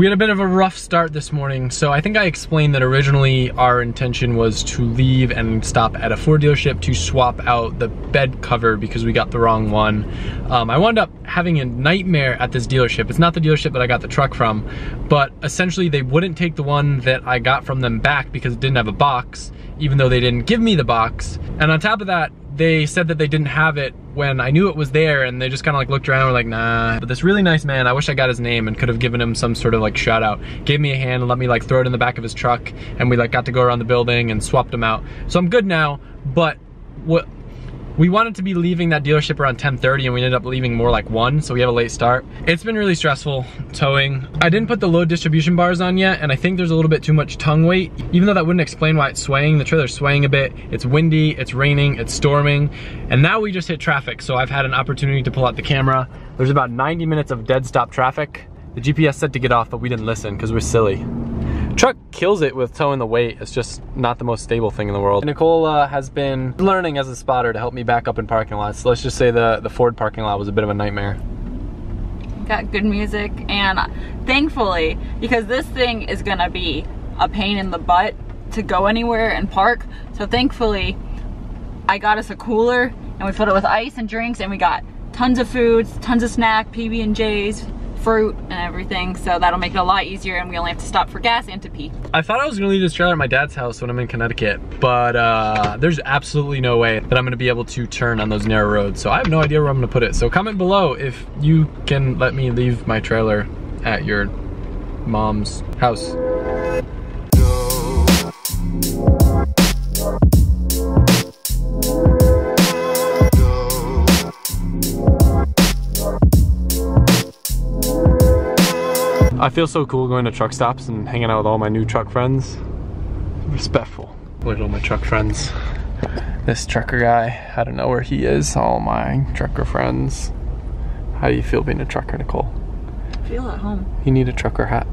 We had a bit of a rough start this morning. So I think I explained that originally our intention was to leave and stop at a Ford dealership to swap out the bed cover because we got the wrong one. I wound up having a nightmare at this dealership. It's not the dealership that I got the truck from, but essentially they wouldn't take the one that I got from them back because it didn't have a box, even though they didn't give me the box. And on top of that, they said that they didn't have it when I knew it was there, and they just kind of like looked around and were like, nah. But this really nice man, I wish I got his name and could have given him some sort of like shout out, gave me a hand and let me like throw it in the back of his truck, and we like got to go around the building and swapped him out. So I'm good now, but what we wanted to be leaving that dealership around 10:30 and we ended up leaving more like 1, so we have a late start. It's been really stressful towing. I didn't put the load distribution bars on yet, and I think there's a little bit too much tongue weight, even though that wouldn't explain why it's swaying. The trailer's swaying a bit. It's windy, it's raining, it's storming, and now we just hit traffic, so I've had an opportunity to pull out the camera. There's about 90 minutes of dead stop traffic. The GPS said to get off, but we didn't listen because we're silly. Truck kills it with towing the weight. It's just not the most stable thing in the world. Nicole has been learning as a spotter to help me back up in parking lots. So let's just say the Ford parking lot was a bit of a nightmare. Got good music, and thankfully, because this thing is gonna be a pain in the butt to go anywhere and park. So thankfully, I got us a cooler and we filled it with ice and drinks, and we got tons of foods, tons of snack, PB&Js, fruit and everything, so that'll make it a lot easier, and we only have to stop for gas and to pee. I thought I was gonna leave this trailer at my dad's house when I'm in Connecticut, but there's absolutely no way that I'm gonna be able to turn on those narrow roads, so I have no idea where I'm gonna put it. So comment below if you can let me leave my trailer at your mom's house. I feel so cool going to truck stops and hanging out with all my new truck friends. Respectful. Look at all my truck friends. This trucker guy, I don't know where he is. All my trucker friends. How do you feel being a trucker, Nicole? I feel at home. You need a trucker hat.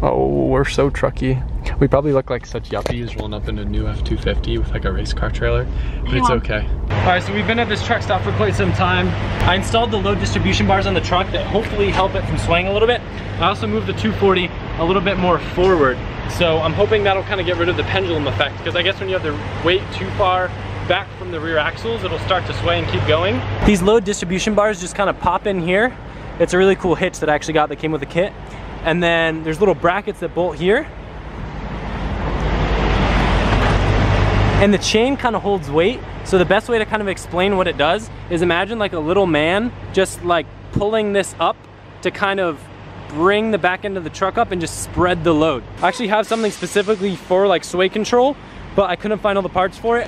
Oh, we're so trucky. We probably look like such yuppies rolling up in a new F250 with like a race car trailer, but it's okay. All right, so we've been at this truck stop for quite some time. I installed the load distribution bars on the truck that hopefully help it from swaying a little bit. I also moved the 240 a little bit more forward. So I'm hoping that'll kind of get rid of the pendulum effect, because I guess when you have the weight too far back from the rear axles, it'll start to sway and keep going. These load distribution bars just kind of pop in here. It's a really cool hitch that I actually got that came with the kit. And then there's little brackets that bolt here. And the chain kind of holds weight. So the best way to kind of explain what it does is imagine like a little man just like pulling this up to kind of bring the back end of the truck up and just spread the load. I actually have something specifically for like sway control, but I couldn't find all the parts for it,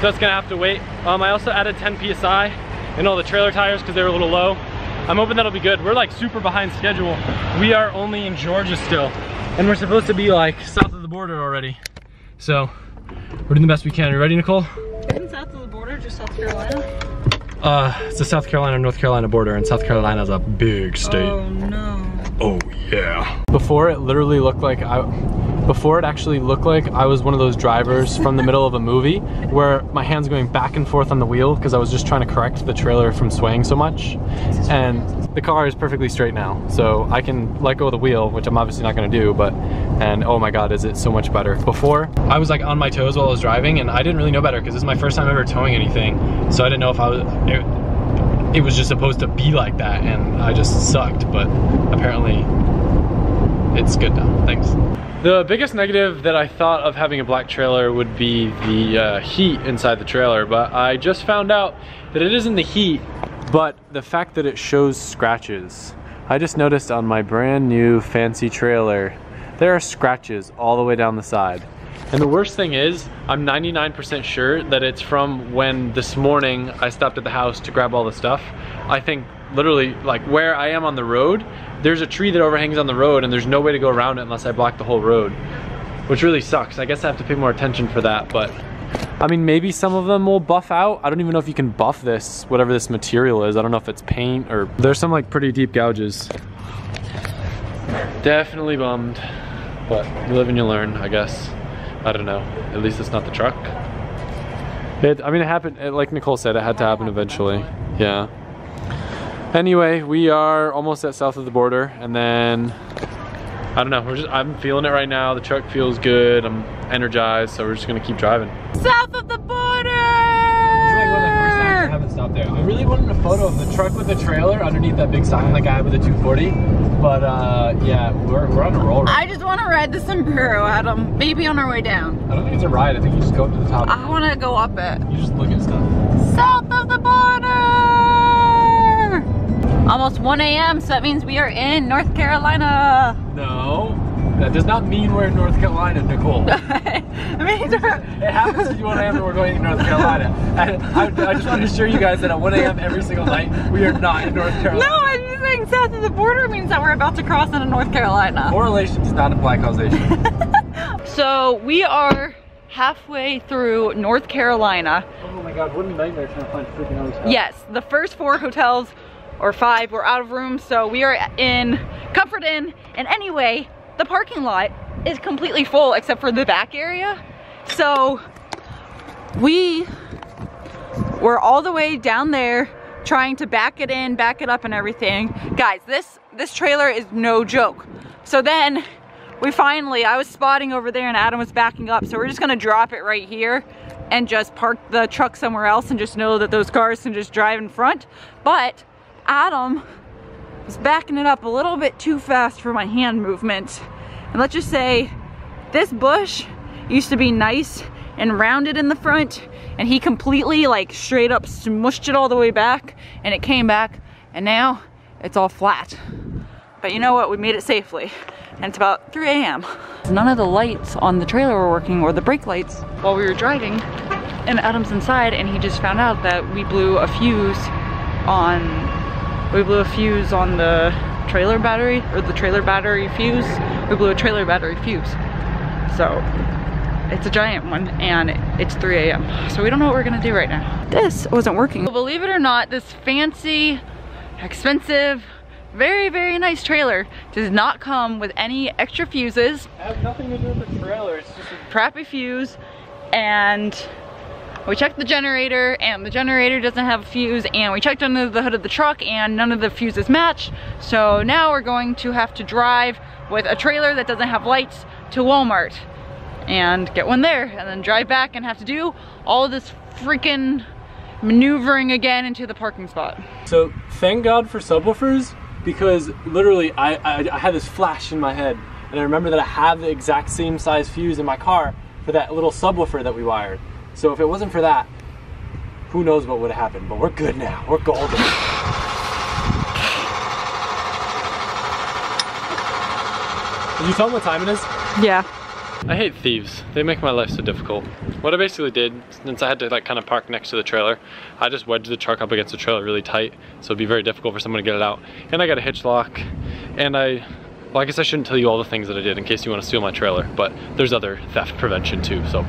so it's gonna have to wait. I also added 10 PSI in all the trailer tires because they were a little low. I'm hoping that'll be good. We're like super behind schedule. We are only in Georgia still, and we're supposed to be like south of the border already. So we're doing the best we can. Are you ready, Nicole? Isn't south of the border just South Carolina? It's the South Carolina-North Carolina border, and South Carolina's a big state. Oh no. Oh yeah. Before it literally looked like I was one of those drivers from the middle of a movie where my hands going back and forth on the wheel because I was just trying to correct the trailer from swaying so much. And the car is perfectly straight now, so I can let go of the wheel, which I'm obviously not gonna do, but, and oh my God, is it so much better. Before, I was like on my toes while I was driving, and I didn't really know better because this is my first time ever towing anything. So I didn't know if I was, it was just supposed to be like that, and I just sucked, but apparently it's good now, thanks. The biggest negative that I thought of having a black trailer would be the heat inside the trailer, but I just found out that it isn't the heat, but the fact that it shows scratches. I just noticed on my brand new fancy trailer, there are scratches all the way down the side. And the worst thing is, I'm 99% sure that it's from when this morning I stopped at the house to grab all the stuff. I think literally like where I am on the road, there's a tree that overhangs on the road, and there's no way to go around it unless I block the whole road, which really sucks. I guess I have to pay more attention for that, but I mean, maybe some of them will buff out. I don't even know if you can buff this, whatever this material is. I don't know if it's paint or there's some like pretty deep gouges. Definitely bummed, but you live and you learn, I guess. I don't know. At least it's not the truck. I mean, it happened, like Nicole said, it had to happen eventually. Yeah. Anyway, we are almost at south of the border, and then I don't know, I'm feeling it right now. The truck feels good, I'm energized, so we're just gonna keep driving. South of the border! There. I really wanted a photo of the truck with the trailer underneath that big sign like I had with the 240, but yeah, we're on a roll right now. I just want to ride the sombrero, Adam. Maybe on our way down. I don't think it's a ride. I think you just go up to the top. I want to go up it. You just look at stuff. South of the border! Almost 1 a.m., so that means we are in North Carolina. No, that does not mean we're in North Carolina, Nicole. It happens at 1 a.m. and we're going to North Carolina. I just want to assure you guys that at 1 a.m. every single night, we are not in North Carolina. No, I'm just saying south of the border means that we're about to cross into North Carolina. Correlation does not imply causation. So we are halfway through North Carolina. Oh my God, what a nightmare trying to find freaking hotels. Yes, the first 4 hotels, or 5, were out of room, so we are in Comfort Inn. And anyway, the parking lot is completely full except for the back area. So we were all the way down there trying to back it in, back it up and everything. Guys, this trailer is no joke. So then we finally, I was spotting over there and Adam was backing up. So we're just gonna drop it right here and just park the truck somewhere else and just know that those cars can just drive in front. But Adam was backing it up a little bit too fast for my hand movement. And let's just say this bush used to be nice and rounded in the front, and he completely like straight up smushed it all the way back, and it came back, and now it's all flat. But you know what, we made it safely, and it's about 3 a.m. None of the lights on the trailer were working, or the brake lights, while we were driving, and Adam's inside, and he just found out that we blew a fuse on the trailer battery, or the trailer battery fuse. We blew a trailer battery fuse. So it's a giant one, and it's 3 a.m. So we don't know what we're gonna do right now. This wasn't working. Well, believe it or not, this fancy, expensive, very, very nice trailer does not come with any extra fuses. I have nothing to do with the trailer. It's just a crappy fuse, and we checked the generator, and the generator doesn't have a fuse, and we checked under the hood of the truck, and none of the fuses match. So now we're going to have to drive with a trailer that doesn't have lights to Walmart and get one there, and then drive back and have to do all this freaking maneuvering again into the parking spot. So thank God for subwoofers, because literally I had this flash in my head, and I remember that I have the exact same size fuse in my car for that little subwoofer that we wired. So if it wasn't for that, who knows what would have happened, but we're good now. We're golden. Did you tell them what time it is? Yeah. I hate thieves. They make my life so difficult. What I basically did, since I had to like kind of park next to the trailer, I just wedged the truck up against the trailer really tight, so it'd be very difficult for someone to get it out. And I got a hitch lock, and well, I guess I shouldn't tell you all the things that I did in case you want to steal my trailer, but there's other theft prevention too, so.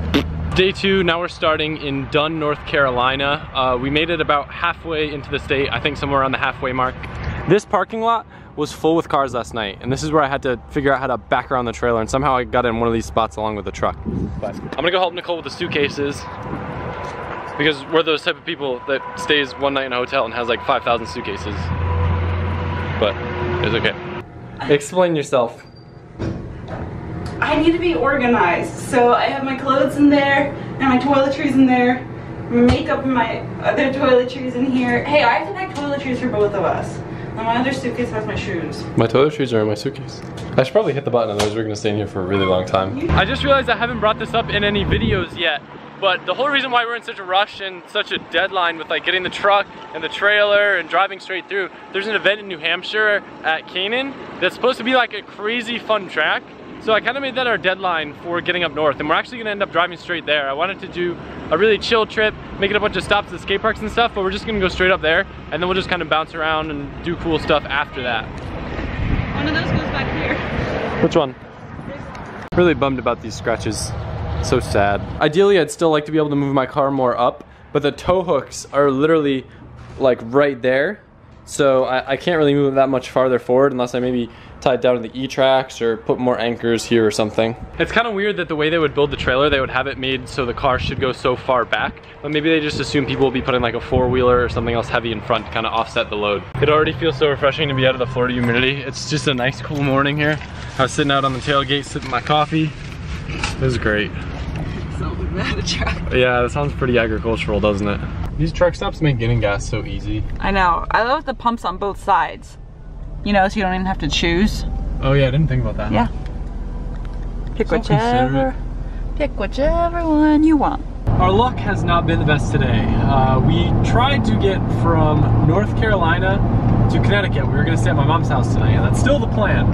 Day 2, now we're starting in Dunn, North Carolina. We made it about halfway into the state, I think somewhere around the halfway mark. This parking lot was full with cars last night, and this is where I had to figure out how to back around the trailer, and somehow I got in one of these spots along with the truck. But I'm gonna go help Nicole with the suitcases, because we're those type of people that stays one night in a hotel and has like 5,000 suitcases. But it's okay. Explain yourself. I need to be organized, so I have my clothes in there, and my toiletries in there, my makeup and my other toiletries in here. Hey, I have to pack toiletries for both of us, and my other suitcase has my shoes. My toiletries are in my suitcase. I should probably hit the button on those. We're gonna stay in here for a really long time. I just realized I haven't brought this up in any videos yet, but the whole reason why we're in such a rush and such a deadline with like getting the truck and the trailer and driving straight through, there's an event in New Hampshire at Canaan that's supposed to be like a crazy fun track. So I kind of made that our deadline for getting up north, and we're actually gonna end up driving straight there. I wanted to do a really chill trip, making a bunch of stops at skate parks and stuff, but we're just gonna go straight up there, and then we'll just kind of bounce around and do cool stuff after that. One of those goes back here. Which one? Really bummed about these scratches. So sad. Ideally, I'd still like to be able to move my car more up, but the tow hooks are literally like right there. So I can't really move it that much farther forward unless I maybe tied down to the E-tracks or put more anchors here or something. It's kind of weird that the way they would build the trailer, they would have it made so the car should go so far back, but maybe they just assume people will be putting like a four-wheeler or something else heavy in front to kind of offset the load. It already feels so refreshing to be out of the Florida humidity. It's just a nice cool morning here. I was sitting out on the tailgate sipping my coffee. It was great. Sounds mad attractive. Yeah, that sounds pretty agricultural, doesn't it? These truck stops make getting gas so easy. I know. I love the pumps on both sides. You know, so you don't even have to choose. Oh yeah, I didn't think about that. Yeah. Pick whichever one you want. Our luck has not been the best today. We tried to get from North Carolina to Connecticut. We were gonna stay at my mom's house tonight, and that's still the plan.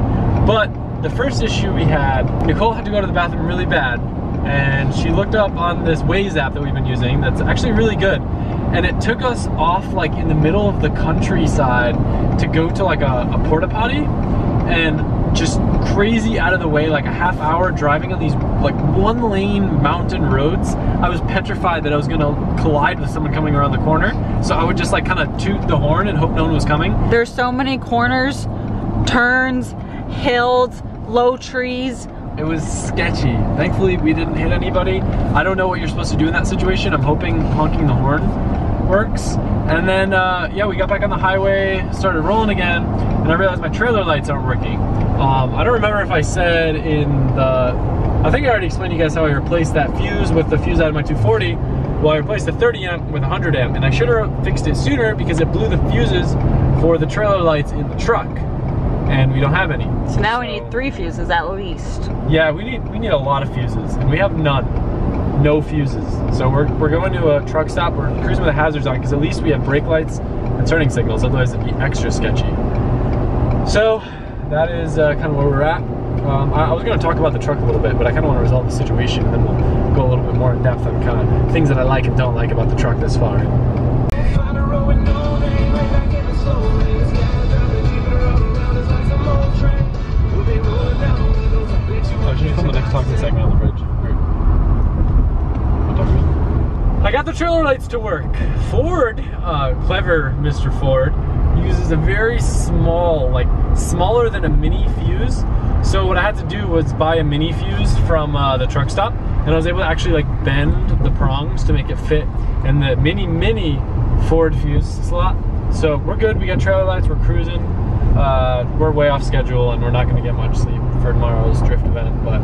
But the first issue we had, Nicole had to go to the bathroom really bad, and she looked up on this Waze app that we've been using that's actually really good. And it took us off like in the middle of the countryside to go to like a porta potty, and just crazy out of the way, like a half hour driving on these like one lane mountain roads. I was petrified that I was gonna collide with someone coming around the corner. So I would just like kind of toot the horn and hope no one was coming. There's so many corners, turns, hills, low trees. It was sketchy. Thankfully, we didn't hit anybody. I don't know what you're supposed to do in that situation. I'm hoping honking the horn works. And then, yeah, we got back on the highway, started rolling again, and I realized my trailer lights aren't working. I don't remember if I said in the... I think I already explained to you guys how I replaced that fuse with the fuse out of my 240. Well, I replaced the 30 amp with a 100 amp, and I should have fixed it sooner because it blew the fuses for the trailer lights in the truck. And we don't have any. So now we need 3 fuses at least. Yeah, we need a lot of fuses, and we have none. No fuses. So we're going to a truck stop. We're cruising with the hazards on because at least we have brake lights and turning signals. Otherwise, it'd be extra sketchy. So that is kind of where we're at. I was going to talk about the truck a little bit, but I kind of want to resolve the situation, and then we'll go a little bit more in depth on kind of things that I like and don't like about the truck this far. I got the trailer lights to work. Ford, clever Mr. Ford, uses a very small, like smaller than a mini fuse. So what I had to do was buy a mini fuse from the truck stop, and I was able to actually like bend the prongs to make it fit in the mini Ford fuse slot. So we're good. We got trailer lights. We're cruising. We're way off schedule, and we're not going to get much sleep for tomorrow's drift event, but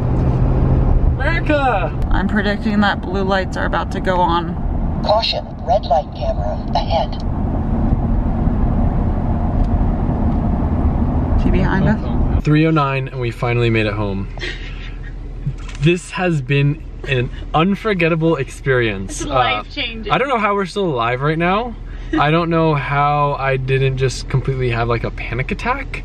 America! I'm predicting that blue lights are about to go on. Caution, red light camera ahead. Is he behind us? 3:09, and we finally made it home. This has been an unforgettable experience. It's life-changing. I don't know how we're still alive right now. I don't know how I didn't just completely have like a panic attack.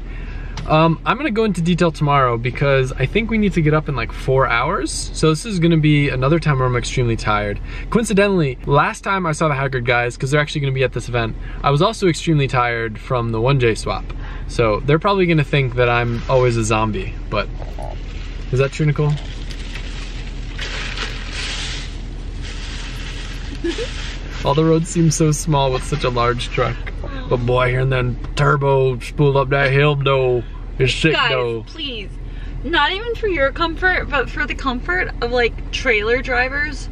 I'm gonna go into detail tomorrow because I think we need to get up in like 4 hours. So this is gonna be another time where I'm extremely tired. Coincidentally, last time I saw the Haggard guys, because they're actually gonna be at this event, I was also extremely tired from the 1J swap. So they're probably gonna think that I'm always a zombie, but is that true, Nicole? All the roads seem so small with such a large truck. But boy, hearing that turbo spool up that hill, though. It's sick, though. Guys, please, not even for your comfort, but for the comfort of like trailer drivers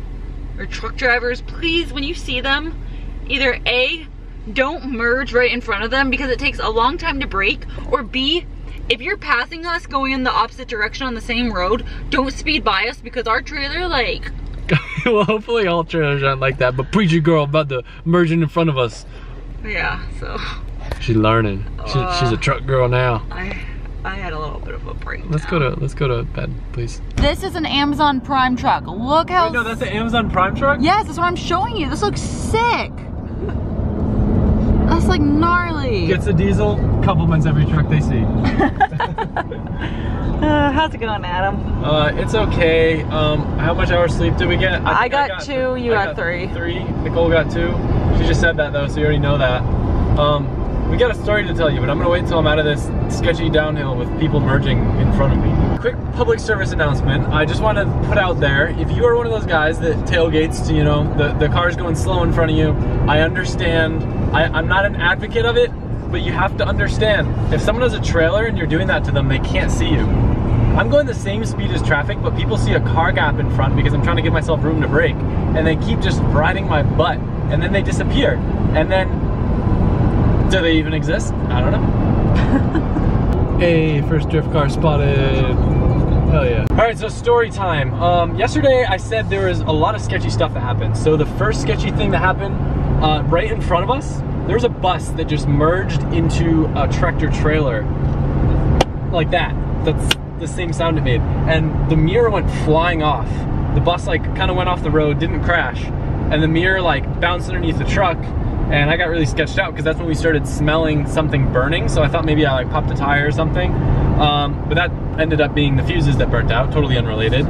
or truck drivers, please, when you see them, either A, don't merge right in front of them because it takes a long time to brake, or B, if you're passing us going in the opposite direction on the same road, don't speed by us because our trailer, like... Well, hopefully all trailers aren't like that, but preacher girl about the merging in front of us. Yeah, so... She's learning. She's a truck girl now. I had a little bit of a break. Let's go to bed, please. This is an Amazon Prime truck. Look how... Wait, no, that's an Amazon Prime truck? Yes, that's what I'm showing you. This looks sick. That's like gnarly. Gets a diesel, compliments every truck they see. How's it going, Adam? It's okay. How much hours sleep did we get? I got 2, you got 3. 3, Nicole got 2. She just said that though, so you already know that. We got a story to tell you, but I'm gonna wait until I'm out of this sketchy downhill with people merging in front of me. Quick public service announcement. I just want to put out there, if you are one of those guys that tailgates to, you know, the car's going slow in front of you, I understand. I'm not an advocate of it, but you have to understand, if someone has a trailer and you're doing that to them, they can't see you. I'm going the same speed as traffic, but people see a car gap in front because I'm trying to give myself room to brake, and they keep just riding my butt, and then they disappear. And then, do they even exist? I don't know. Hey, first drift car spotted. Hell yeah. All right, so story time. Yesterday I said there was a lot of sketchy stuff that happened. So the first sketchy thing that happened right in front of us, there was a bus that just merged into a tractor trailer. Like that. That's the same sound it made. And the mirror went flying off. The bus like kind of went off the road, didn't crash. And the mirror like bounced underneath the truck. And I got really sketched out because that's when we started smelling something burning. So I thought maybe I like popped a tire or something. But that ended up being the fuses that burnt out, totally unrelated.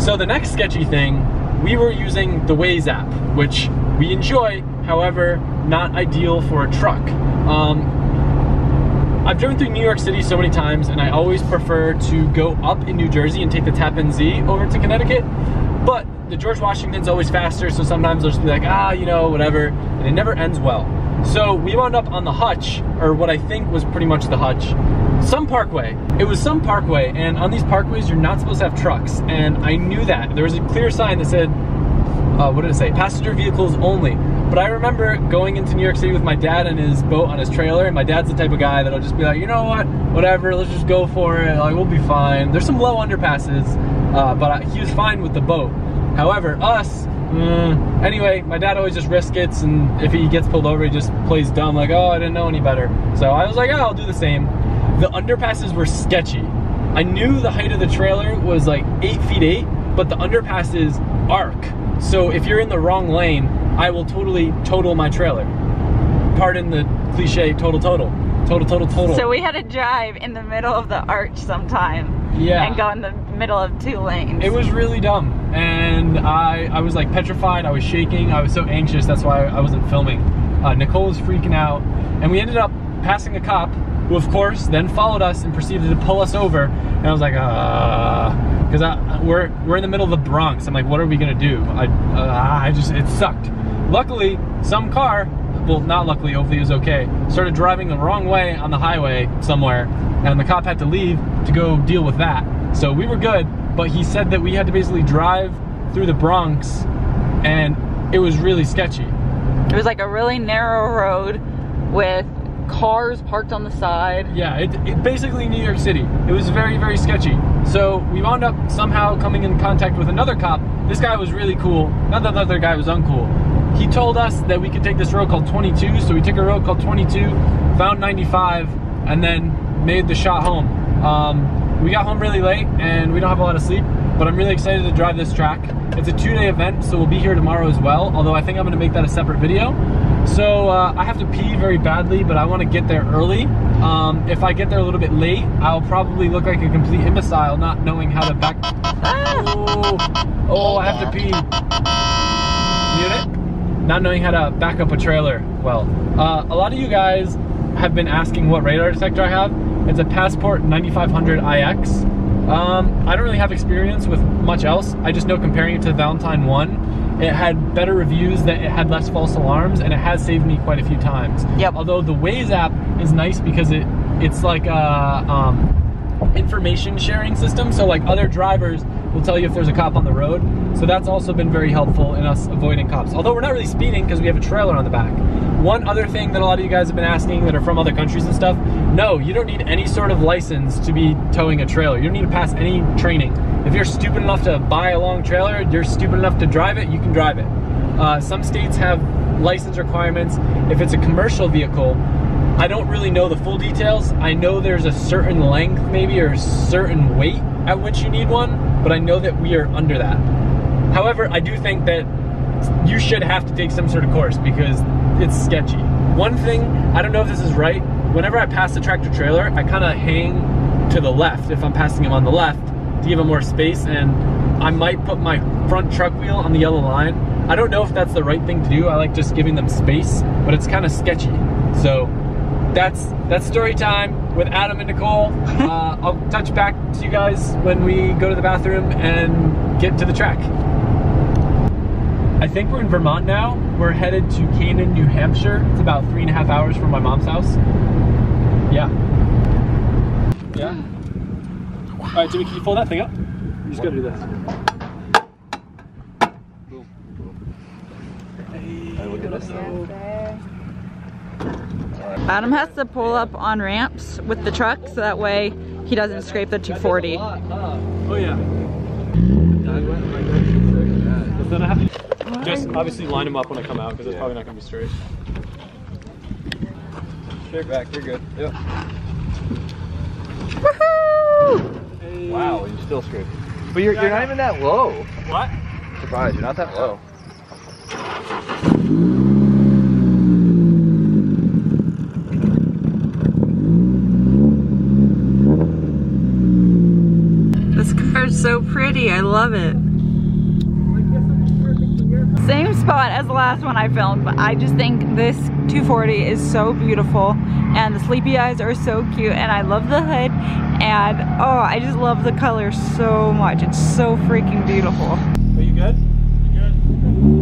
So the next sketchy thing, we were using the Waze app, which we enjoy, however, not ideal for a truck. I've driven through New York City so many times, and I always prefer to go up in New Jersey and take the Tappan Zee over to Connecticut. But the George Washington's always faster, so sometimes I'll just be like, ah, you know, whatever, and it never ends well. So we wound up on the Hutch, or what I think was pretty much the Hutch, some parkway. It was some parkway, and on these parkways, you're not supposed to have trucks, and I knew that. There was a clear sign that said, what did it say? Passenger vehicles only. But I remember going into New York City with my dad and his boat on his trailer, and my dad's the type of guy that'll just be like, you know what, whatever, let's just go for it, like, we'll be fine. There's some low underpasses, but he was fine with the boat. However, us, anyway, my dad always just risk it, and if he gets pulled over, he just plays dumb, like, oh, I didn't know any better. So I was like, oh, I'll do the same. The underpasses were sketchy. I knew the height of the trailer was like 8 feet 8, but the underpasses arc. So if you're in the wrong lane, I will totally total my trailer. Pardon the cliche, total. So we had to drive in the middle of the arch sometime. Yeah. And go in the middle of 2 lanes. It was really dumb. And I was like petrified, I was shaking, I was so anxious, that's why I wasn't filming. Nicole was freaking out, and we ended up passing a cop, who of course then followed us and proceeded to pull us over, and I was like, because we're in the middle of the Bronx, I'm like, what are we gonna do? It sucked. Luckily, some car, well not luckily, hopefully it was okay, started driving the wrong way on the highway somewhere, and the cop had to leave to go deal with that. So we were good, but he said that we had to basically drive through the Bronx, and it was really sketchy. It was like a really narrow road with cars parked on the side. Yeah, it basically New York City. It was very, very sketchy. So we wound up somehow coming in contact with another cop. This guy was really cool. Not that the other guy was uncool. He told us that we could take this road called 22, so we took a road called 22, found 95, and then made the shot home. We got home really late, and we don't have a lot of sleep, but I'm really excited to drive this track. It's a 2-day event, so we'll be here tomorrow as well, although I think I'm gonna make that a separate video. So I have to pee very badly, but I wanna get there early. If I get there a little bit late, I'll probably look like a complete imbecile, not knowing how to back... Oh, I have to pee. Mute it. Not knowing how to back up a trailer well. A lot of you guys have been asking what radar detector I have. It's a Passport 9500iX. I don't really have experience with much else. I just know comparing it to the Valentine 1, it had better reviews, that it had less false alarms, and it has saved me quite a few times. Yep. Although the Waze app is nice because it's like a information sharing system. So like other drivers will tell you if there's a cop on the road. So that's also been very helpful in us avoiding cops. Although we're not really speeding because we have a trailer on the back. One other thing that a lot of you guys have been asking that are from other countries and stuff, no, you don't need any sort of license to be towing a trailer. You don't need to pass any training. If you're stupid enough to buy a long trailer, you're stupid enough to drive it, you can drive it. Some states have license requirements. If it's a commercial vehicle, I don't really know the full details. I know there's a certain length maybe or a certain weight at which you need one, but I know that we are under that. However, I do think that you should have to take some sort of course because it's sketchy. One thing, I don't know if this is right, whenever I pass the tractor trailer, I kind of hang to the left if I'm passing him on the left to give him more space, and I might put my front truck wheel on the yellow line. I don't know if that's the right thing to do. I like just giving them space, but it's kind of sketchy. So that's story time with Adam and Nicole. I'll touch back to you guys when we go to the bathroom and get to the track. I think we're in Vermont now. We're headed to Canaan, New Hampshire. It's about 3.5 hours from my mom's house. Yeah. Yeah. Wow. All right, Jimmy, can you pull that thing up? You just gotta do this. Boom. Hey, look at this. Adam has to pull up on ramps with the truck so that way he doesn't scrape the 240. Oh yeah. Then I have to just obviously line them up when I come out because it's probably not going to be straight. Straight back, you're good. Yep. Woohoo! Hey. Wow, you're still straight. But you're not even that low. What? I'm surprised, you're not that low. This car's so pretty, I love it. Same spot as the last one I filmed, but I just think this 240 is so beautiful and the sleepy eyes are so cute and I love the hood and oh, I just love the color so much. It's so freaking beautiful. Are you good? You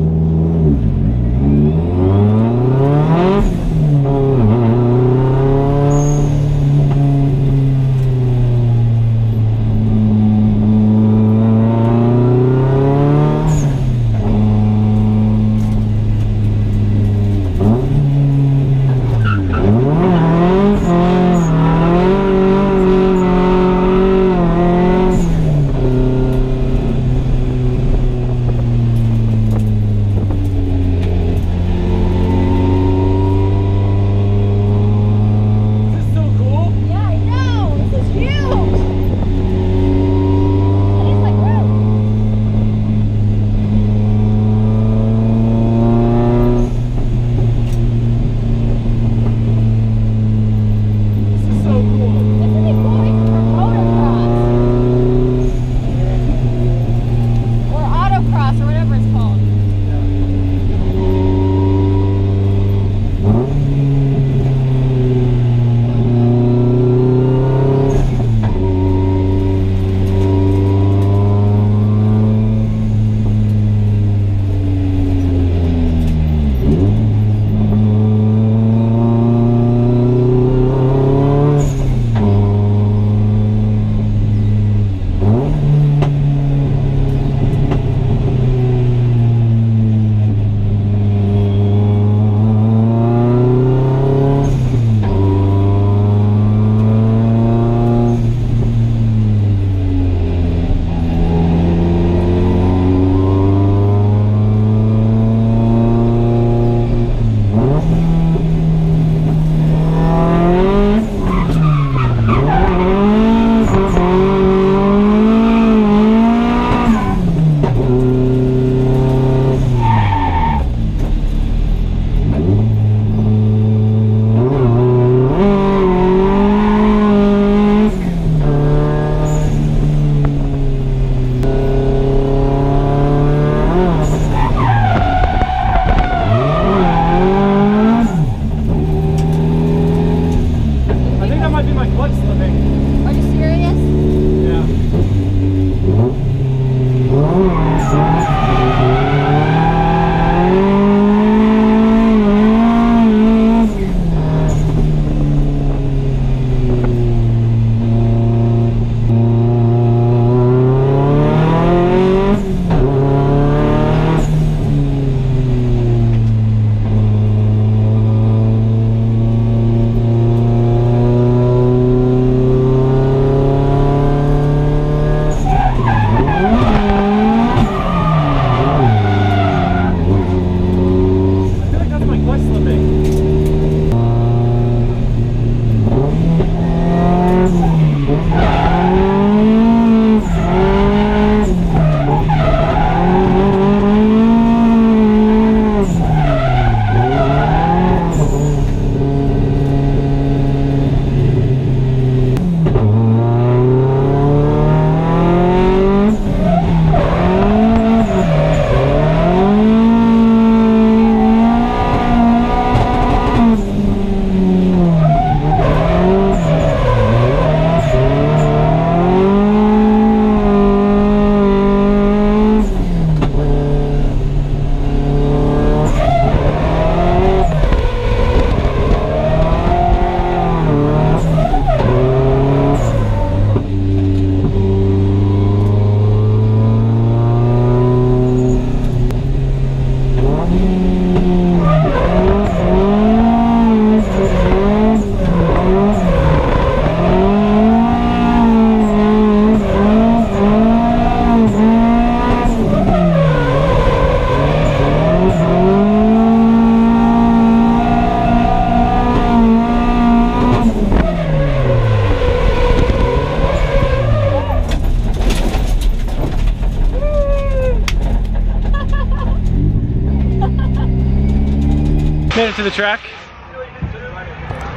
to the track.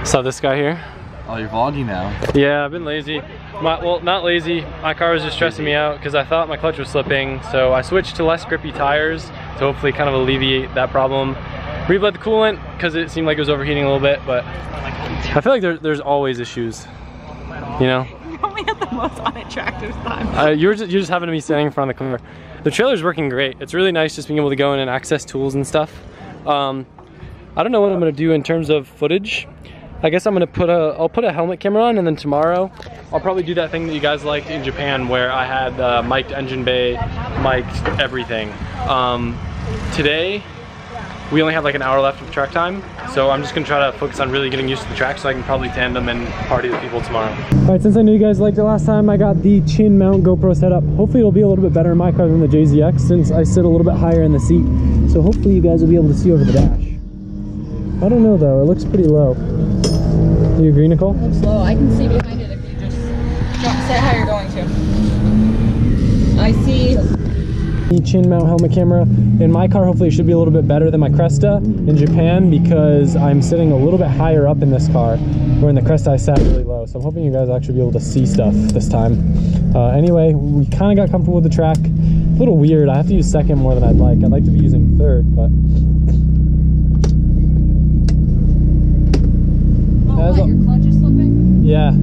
Saw this guy here. Oh, you're vlogging now. Yeah, I've been lazy. Well, not lazy. My car was just stressing me out because I thought my clutch was slipping. So I switched to less grippy tires to hopefully kind of alleviate that problem. Rebled the coolant because it seemed like it was overheating a little bit, but I feel like there's always issues, you know? You only had the most unattractive time. You just happened to be standing in front of the camera. The trailer's working great. It's really nice just being able to go in and access tools and stuff. I don't know what I'm gonna do in terms of footage. I guess I'm gonna put I'll put a helmet camera on, and then tomorrow I'll probably do that thing that you guys liked in Japan where I had mic'd engine bay, mic'd everything. Today, we only have like an hour left of track time, so I'm just gonna try to focus on really getting used to the track so I can probably tandem and party with people tomorrow. All right, since I knew you guys liked it last time, I got the chin mount GoPro set up. Hopefully it'll be a little bit better in my car than the JZX since I sit a little bit higher in the seat. So hopefully you guys will be able to see over the dash. I don't know though, it looks pretty low. Do you agree, Nicole? It looks low. I can see behind it if you just set how you're going to. I see. The chin mount helmet camera. In my car, hopefully it should be a little bit better than my Cresta in Japan because I'm sitting a little bit higher up in this car, where in the Cresta I sat really low. So I'm hoping you guys will actually be able to see stuff this time. Anyway, we kind of got comfortable with the track. A little weird. I have to use second more than I'd like. I'd like to be using third, but... Oh, what, your clutch is slipping? Yeah.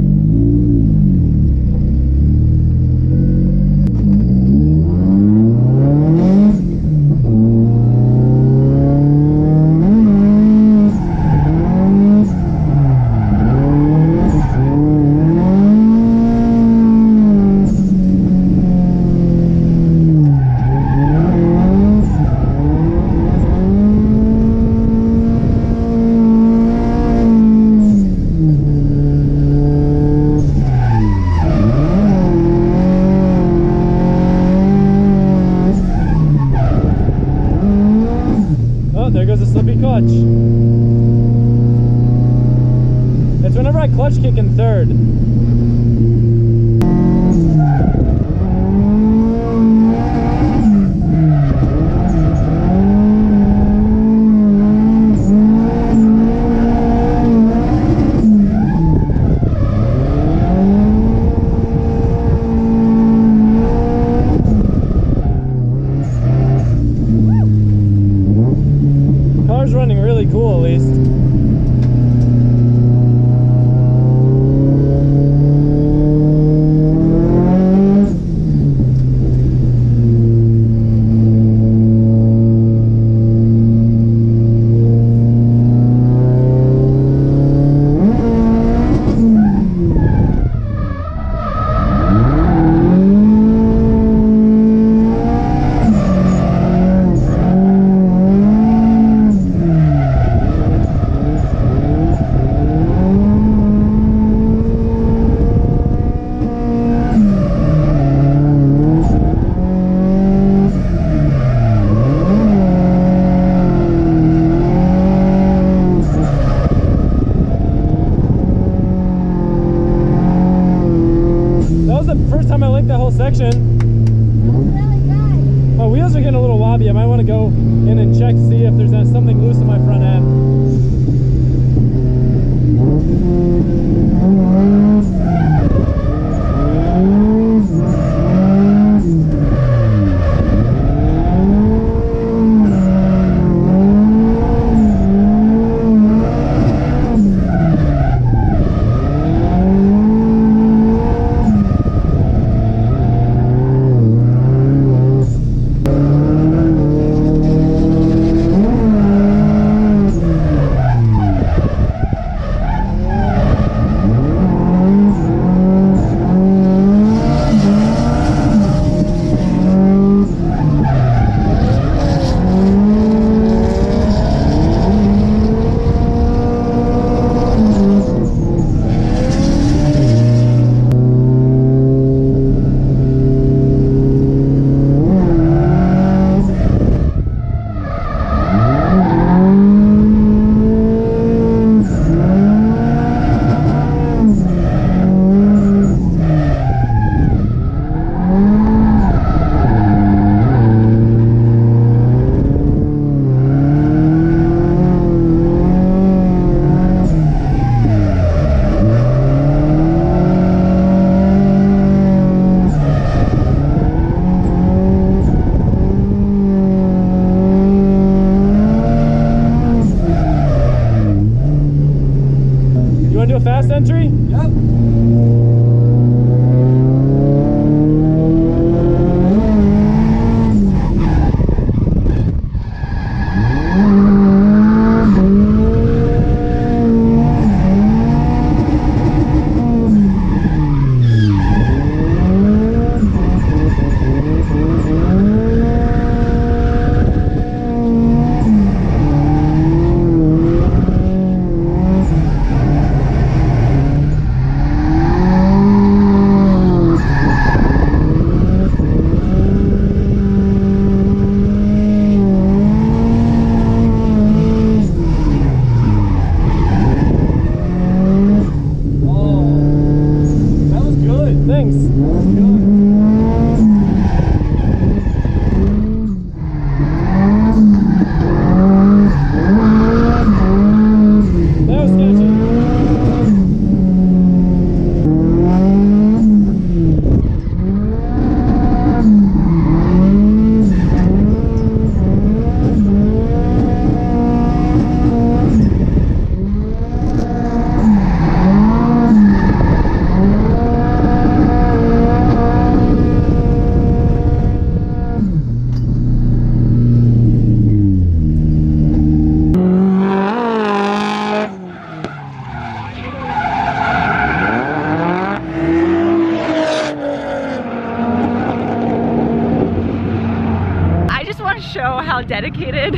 Show how dedicated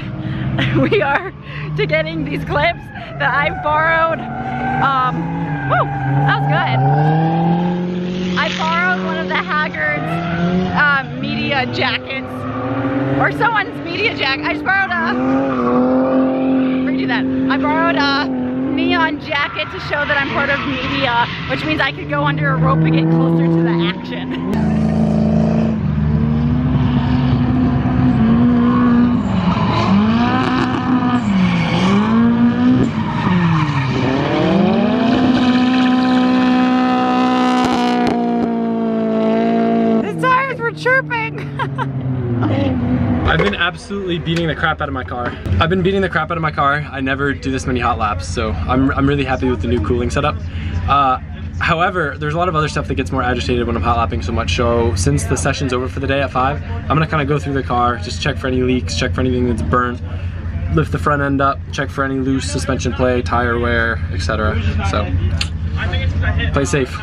we are to getting these clips that I've borrowed. Woo, that was good. I borrowed one of the Haggard's media jackets, or someone's media jacket. I just borrowed a, redo that. I borrowed a neon jacket to show that I'm part of media, which means I could go under a rope and get closer to the action. I've been absolutely beating the crap out of my car. I never do this many hot laps, so I'm really happy with the new cooling setup. However, there's a lot of other stuff that gets more agitated when I'm hot lapping so much, so since the session's over for the day at 5, I'm gonna kinda go through the car, just check for any leaks, check for anything that's burnt, lift the front end up, check for any loose suspension play, tire wear, etc. So, play safe.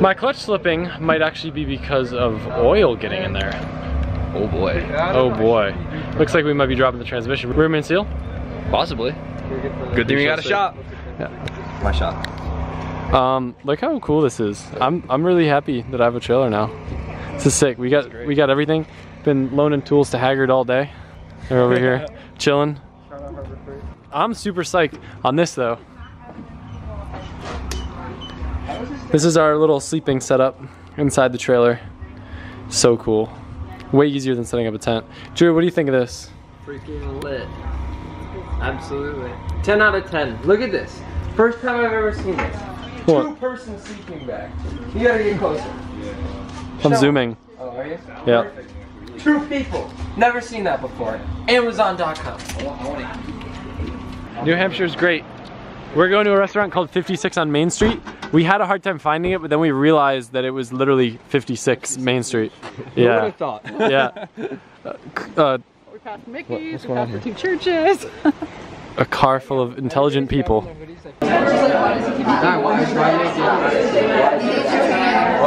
My clutch slipping might actually be because of oil getting in there. Oh boy. Oh boy. Looks like we might be dropping the transmission. Rearman seal? Possibly. Good thing we got a shop. Yeah. My shop. Look how cool this is. I'm really happy that I have a trailer now. This is sick. We got everything. Been loaning tools to Haggard all day. They're over here chilling. I'm super psyched on this though. This is our little sleeping setup inside the trailer. So cool. Way easier than setting up a tent. Drew, what do you think of this? Freaking lit. Absolutely. 10 out of 10. Look at this. First time I've ever seen this. Cool. Two-person sleeping bag. You gotta get closer. I'm zooming. Oh, are you? Yeah. Two people. Never seen that before. Amazon.com. New Hampshire's great. We're going to a restaurant called 56 on Main Street. We had a hard time finding it, but then we realized that it was literally 56 Main Street. Yeah. Who would have thought? Yeah. We passed Mickey's, we passed the two churches. A car full of intelligent people. Why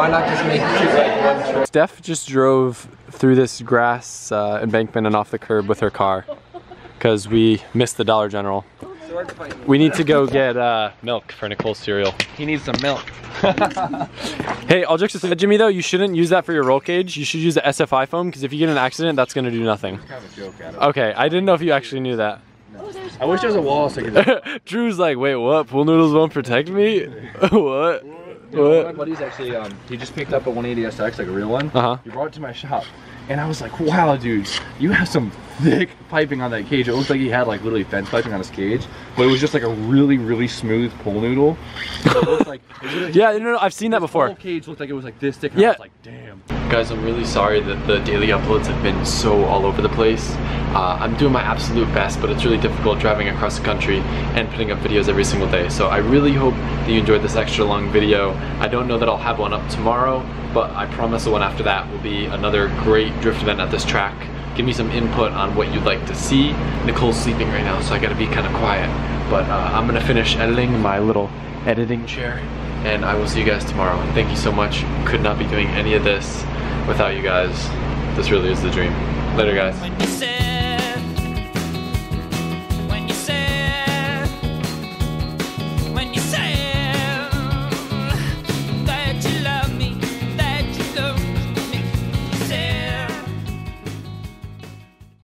not just make it two, like, one? Steph just drove through this grass embankment and off the curb with her car because we missed the Dollar General. We need to go get milk for Nicole's cereal. He needs some milk. Hey, all jokes aside, Jimmy, though, you shouldn't use that for your roll cage. You should use the SFI foam, because if you get in an accident, that's going to do nothing. Kind of a joke, okay, I didn't know if you actually knew that. No. I wish there was a wall so I could... Drew's like, wait, what? Pool noodles won't protect me? What? What? My buddy's actually, he just picked up a 180SX, like a real one. Uh-huh. He brought it to my shop. And I was like, wow, dude, you have some thick piping on that cage. It looked like he had like literally fence piping on his cage, but it was just like a really, really smooth pool noodle. So it looked like, yeah, no, I've seen that before. The whole cage looked like it was like this thick, and yeah. I was like, damn. Guys, I'm really sorry that the daily uploads have been so all over the place. I'm doing my absolute best, but it's really difficult driving across the country and putting up videos every single day. So I really hope that you enjoyed this extra long video. I don't know that I'll have one up tomorrow, but I promise the one after that will be another great drift event at this track. Give me some input on what you'd like to see. Nicole's sleeping right now, so I gotta be kind of quiet. But I'm gonna finish editing my little editing chair, and I will see you guys tomorrow. Thank you so much. Could not be doing any of this without you guys. This really is the dream. Later, guys.